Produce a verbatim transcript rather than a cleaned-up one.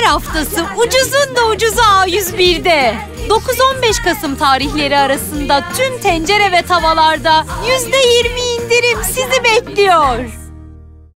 Gençler Haftası ucuzun da ucuzu A yüz bir'de. dokuz on beş Kasım tarihleri arasında tüm tencere ve tavalarda yüzde yirmi indirim sizi bekliyor.